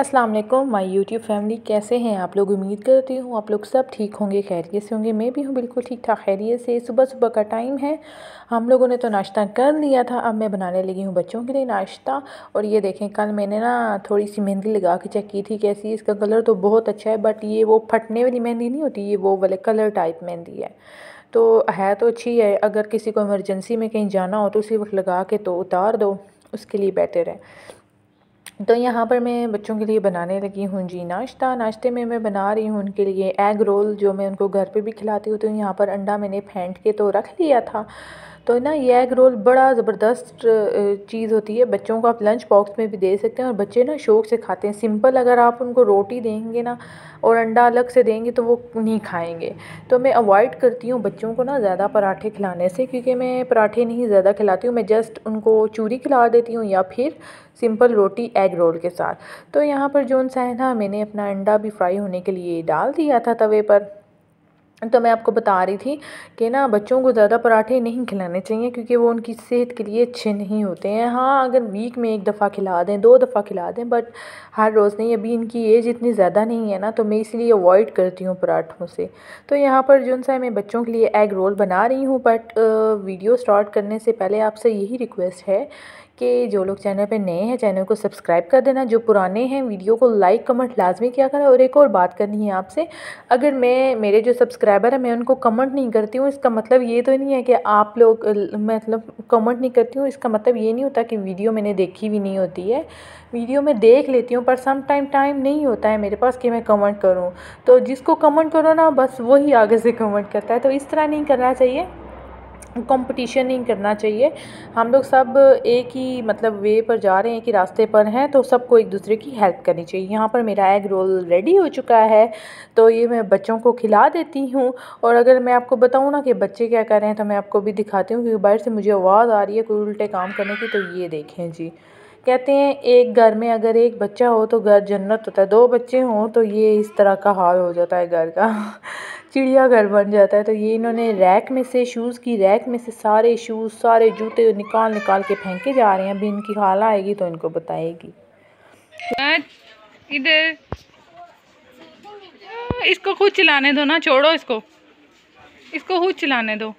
अस्सलाम वालेकुम my YouTube family, कैसे हैं आप लोग। उम्मीद करती हूँ आप लोग सब ठीक होंगे, खैरियत से होंगे। मैं भी हूँ बिल्कुल ठीक ठाक खैरियत से। सुबह सुबह का टाइम है, हम लोगों ने तो नाश्ता कर लिया था। अब मैं बनाने लगी हूँ बच्चों के लिए नाश्ता। और ये देखें, कल मैंने ना थोड़ी सी मेहंदी लगा के चेक की थी कैसी, इसका कलर तो बहुत अच्छा है, बट ये वो फटने वाली मेहंदी नहीं होती, ये वो वाले कलर टाइप मेहंदी है तो अच्छी है। अगर किसी को इमरजेंसी में कहीं जाना हो तो उसी वक्त लगा के तो उतार दो, उसके लिए बेहतर है। तो यहाँ पर मैं बच्चों के लिए बनाने लगी हूँ जी नाश्ता। नाश्ते में मैं बना रही हूँ उनके लिए एग रोल, जो मैं उनको घर पे भी खिलाती हूँ। तो यहाँ पर अंडा मैंने फेंट के तो रख लिया था। तो ना ये एग रोल बड़ा ज़बरदस्त चीज़ होती है, बच्चों को आप लंच बॉक्स में भी दे सकते हैं और बच्चे ना शौक़ से खाते हैं। सिंपल अगर आप उनको रोटी देंगे ना और अंडा अलग से देंगे तो वो नहीं खाएंगे। तो मैं अवॉइड करती हूँ बच्चों को ना ज़्यादा पराठे खिलाने से, क्योंकि मैं पराठे नहीं ज़्यादा खिलाती हूँ। मैं जस्ट उनको चूरी खिला देती हूँ या फिर सिंपल रोटी एग रोल के साथ। तो यहाँ पर जो सा है ना, मैंने अपना अंडा भी फ्राई होने के लिए डाल दिया था तवे पर। तो मैं आपको बता रही थी कि ना बच्चों को ज़्यादा पराठे नहीं खिलाने चाहिए, क्योंकि वो उनकी सेहत के लिए अच्छे नहीं होते हैं। हाँ, अगर वीक में एक दफ़ा खिला दें, दो दफ़ा खिला दें, बट हर रोज़ नहीं। अभी इनकी एज इतनी ज़्यादा नहीं है ना, तो मैं इसलिए अवॉइड करती हूँ पराठों से। तो यहाँ पर जो सा मैं बच्चों के लिए एग रोल बना रही हूँ। बट वीडियो स्टार्ट करने से पहले आपसे यही रिक्वेस्ट है कि जो लोग चैनल पे नए हैं चैनल को सब्सक्राइब कर देना, जो पुराने हैं वीडियो को लाइक कमेंट लाजमी किया करें। और एक और बात करनी है आपसे, अगर मेरे जो सब्सक्राइबर हैं मैं उनको कमेंट नहीं करती हूँ, इसका मतलब ये तो नहीं है कि आप लोग मतलब कमेंट नहीं करती हूँ, इसका मतलब ये नहीं होता कि वीडियो मैंने देखी भी नहीं होती है। वीडियो मैं देख लेती हूँ, पर सम टाइम नहीं होता है मेरे पास कि मैं कमेंट करूँ। तो जिसको कमेंट करो ना बस वही आगे से कमेंट करता है, तो इस तरह नहीं करना चाहिए, कंपटीशन नहीं करना चाहिए। हम लोग सब एक ही मतलब वे पर जा रहे हैं, कि रास्ते पर हैं, तो सबको एक दूसरे की हेल्प करनी चाहिए। यहाँ पर मेरा एग रोल रेडी हो चुका है, तो ये मैं बच्चों को खिला देती हूँ। और अगर मैं आपको बताऊँ ना कि बच्चे क्या कर रहे हैं, तो मैं आपको भी दिखाती हूँ, क्योंकि बाहर से मुझे आवाज़ आ रही है कोई उल्टे काम करने की। तो ये देखें जी, कहते हैं एक घर में अगर एक बच्चा हो तो घर जन्नत होता है, दो बच्चे हों तो ये इस तरह का हाल हो जाता है, घर का चिड़ियाघर बन जाता है। तो ये इन्होंने रैक में से, शूज़ की रैक में से सारे शूज़ सारे जूते निकाल निकाल के फेंके जा रहे हैं। अभी इनकी खाला आएगी तो इनको बताएगी। इधर इसको खुद चलाने दो ना, छोड़ो इसको, इसको खुद चलाने दो।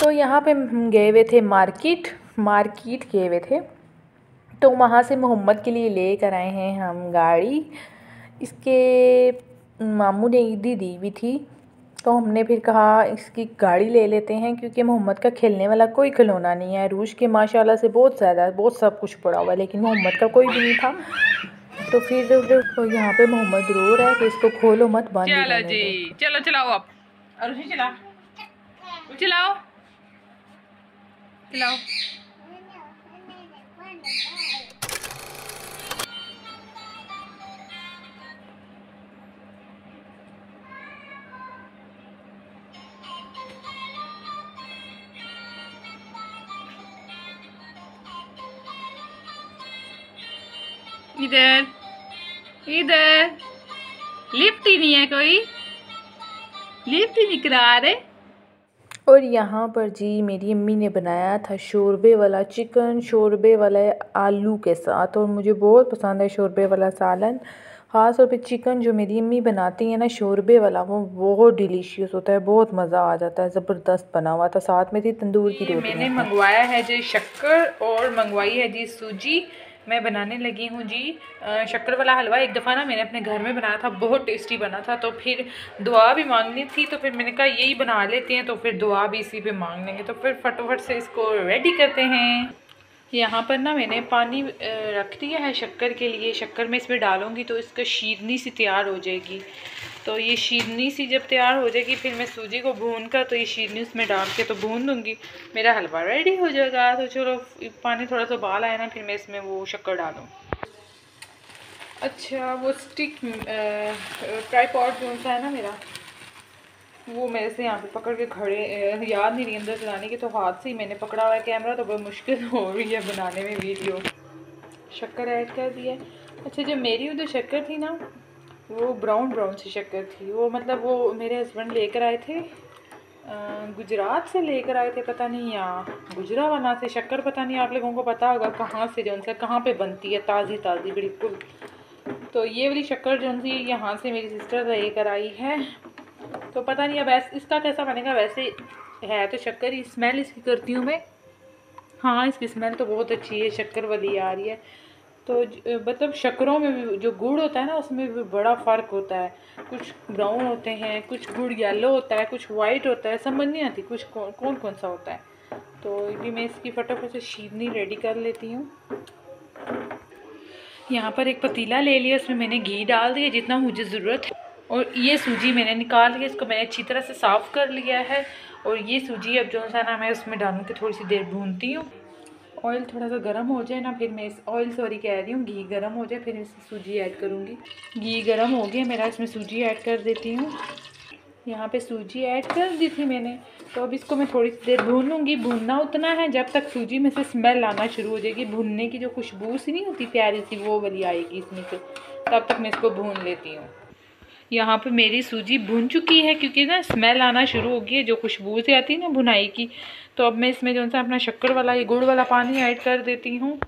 तो यहाँ पे हम गए हुए थे मार्केट गए हुए थे, तो वहाँ से मोहम्मद के लिए ले कर आए हैं हम गाड़ी। इसके मामू ने ईदी दी हुई थी, तो हमने फिर कहा इसकी गाड़ी ले लेते हैं, क्योंकि मोहम्मद का खेलने वाला कोई खिलौना नहीं है। रूश के माशाल्लाह से बहुत सब कुछ पड़ा हुआ है, लेकिन मोहम्मद का कोई भी नहीं था। तो फिर तो यहाँ पे मोहम्मद रो रहा है कि इसको खोलो मत, बंद। चलो जी, चलो चलाओ आप, और चलाओ चलाओ। इधर इधर लिफ्ट ही नहीं है, कोई लिफ्ट ही नहीं करा रहे। और यहाँ पर जी मेरी अम्मी ने बनाया था शोरबे वाला चिकन, शोरबे वाला आलू के साथ, और मुझे बहुत पसंद है शोरबे वाला सालन। ख़ास तौर पे चिकन जो मेरी अम्मी बनाती है ना शोरबे वाला, वो बहुत डिलीशियस होता है, बहुत मज़ा आ जाता है। ज़बरदस्त बना हुआ था, साथ में थी तंदूर की रोटी। मैंने मंगवाया है जी शक्कर और मंगवाई है जी सूजी। मैं बनाने लगी हूँ जी शक्कर वाला हलवा। एक दफ़ा ना मैंने अपने घर में बनाया था, बहुत टेस्टी बना था, तो फिर दुआ भी मांगनी थी, तो फिर मैंने कहा यही बना लेते हैं, तो फिर दुआ भी इसी पे मांग लेंगे। तो फिर फटाफट से इसको रेडी करते हैं। यहाँ पर ना मैंने पानी रख दिया है शक्कर के लिए। शक्कर मैं इसमें डालूँगी तो इसका शीरनी सी तैयार हो जाएगी। तो ये शीरनी सी जब तैयार हो जाएगी फिर मैं सूजी को भून कर तो ये शीरनी उसमें डाल के तो भून दूँगी, मेरा हलवा रेडी हो जाएगा। तो चलो पानी थोड़ा सा उबाल आया ना, फिर मैं इसमें वो शक्कर डालूँ। अच्छा वो स्टिक ट्राईपॉड जो सा है ना मेरा, वो मेरे से यहाँ पे पकड़ के खड़े, याद नहीं रही अंदर चलाने की, तो हाथ से ही मैंने पकड़ा हुआ है कैमरा, तो बहुत मुश्किल हो रही है बनाने में वीडियो। शक्कर ऐड कर दिया। अच्छा जो मेरी उधर शक्कर थी ना वो ब्राउन सी शक्कर थी, वो मतलब वो मेरे हस्बैंड लेकर आए थे गुजरात से लेकर आए थे, पता नहीं यहाँ गुजरावाना से शक्कर, पता नहीं आप लोगों को पता होगा कहाँ से जो सा कहाँ पे बनती है, ताज़ी ताज़ी बिल्कुल। तो ये वाली शक्कर जो सी यहाँ से मेरी सिस्टर लेकर आई है, तो पता नहीं अब इसका कैसा बनेगा। वैसे है तो शक्कर ही, स्मेल इसकी करती हूँ मैं, हाँ इसकी स्मेल तो बहुत अच्छी है, शक्कर वाली आ रही है। तो मतलब शक्करों में भी जो गुड़ होता है ना उसमें भी बड़ा फ़र्क होता है, कुछ ब्राउन होते हैं, कुछ गुड़ येलो होता है, कुछ वाइट होता है, समझ नहीं आती कुछ कौन कौन सा होता है। तो भी मैं इसकी फटाफट से शीरनी रेडी कर लेती हूँ। यहाँ पर एक पतीला ले लिया, उसमें मैंने घी डाल दिया जितना मुझे ज़रूरत है, और ये सूजी मैंने निकाल के इसको मैंने अच्छी तरह से साफ़ कर लिया है। और ये सूजी अब जो सा ना मैं उसमें डालूँ के थोड़ी सी देर भूनती हूँ। ऑयल थोड़ा सा गर्म हो जाए ना, फिर मैं इस ऑयल सॉरी कह रही हूँ घी गर्म हो जाए, फिर इसमें सूजी ऐड करूँगी। घी गर्म हो गया मेरा, इसमें सूजी ऐड कर देती हूँ। यहाँ पे सूजी ऐड कर दी थी मैंने, तो अब इसको मैं थोड़ी सी देर भून लूँगी। भूनना उतना है जब तक सूजी में से स्मेल आना शुरू हो जाएगी, भुनने की जो खुशबू सी नहीं होती प्यारी सी, वो वाली आएगी इसमें से, तब तक मैं इसको भून लेती हूँ। यहाँ पे मेरी सूजी भुन चुकी है, क्योंकि ना स्मेल आना शुरू हो गई है जो खुशबू से आती है ना भुनाई की। तो अब मैं इसमें जो सा अपना शक्कर वाला ये गुड़ वाला पानी ऐड कर देती हूँ।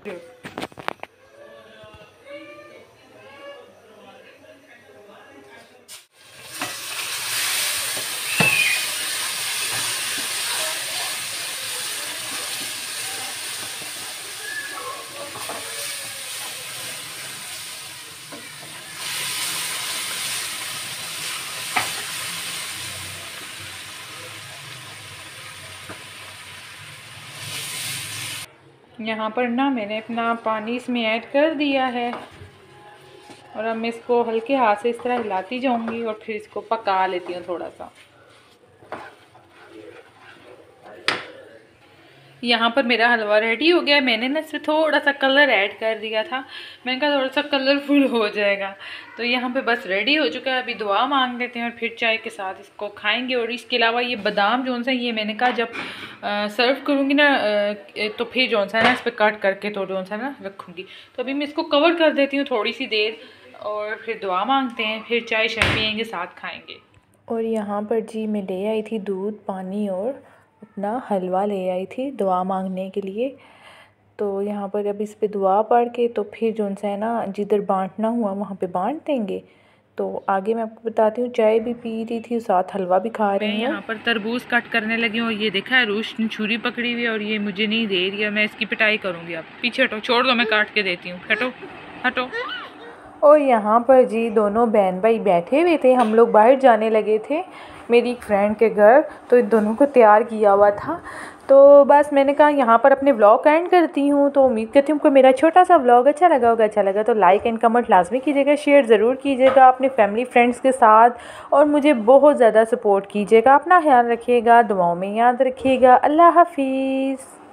यहाँ पर ना मैंने अपना पानी इसमें ऐड कर दिया है, और अब मैं इसको हल्के हाथ से इस तरह हिलाती जाऊँगी और फिर इसको पका लेती हूँ थोड़ा सा। यहाँ पर मेरा हलवा रेडी हो गया। मैंने ना इसमें थोड़ा सा कलर ऐड कर दिया था, मैंने कहा थोड़ा सा कलरफुल हो जाएगा। तो यहाँ पे बस रेडी हो चुका है, अभी दुआ मांग लेते हैं और फिर चाय के साथ इसको खाएंगे। और इसके अलावा ये बादाम जो सा ये मैंने कहा जब सर्व करूँगी ना तो फिर जो सा ना इस पर कट करके तो जो सा ना रखूँगी। तो अभी मैं इसको कवर कर देती हूँ थोड़ी सी देर, और फिर दुआ मांगते हैं, फिर चाय शाय पियेंगे, साथ खाएँगे। और यहाँ पर जी मैं ले आई थी दूध, पानी और अपना हलवा ले आई थी दुआ मांगने के लिए। तो यहाँ पर अब इस पे दुआ पढ़ के तो फिर जो सा है ना जिधर बांटना हुआ वहाँ पे बांट देंगे। तो आगे मैं आपको बताती हूँ, चाय भी पी रही थी साथ हलवा भी खा रही हूँ। यहाँ पर तरबूज कट करने लगी हूँ, और ये देखा है रूश छुरी पकड़ी हुई और ये मुझे नहीं दे रही है, मैं इसकी पिटाई करूँगी। आप पीछे हटो, छोड़ दो, मैं काट के देती हूँ, हटो हटो। और यहाँ पर जी दोनों बहन भाई बैठे हुए थे, हम लोग बाहर जाने लगे थे मेरी एक फ्रेंड के घर, तो इन दोनों को तैयार किया हुआ था। तो बस मैंने कहा यहाँ पर अपने व्लॉग एंड करती हूँ। तो उम्मीद करती हूँ कि मेरा छोटा सा व्लॉग अच्छा लगा होगा। अच्छा लगा तो लाइक एंड कमेंट लाजमी कीजिएगा, शेयर ज़रूर कीजिएगा अपने फैमिली फ्रेंड्स के साथ, और मुझे बहुत ज़्यादा सपोर्ट कीजिएगा। अपना ख्याल रखिएगा, दुआओं में याद रखिएगा। अल्लाह हाफिज़।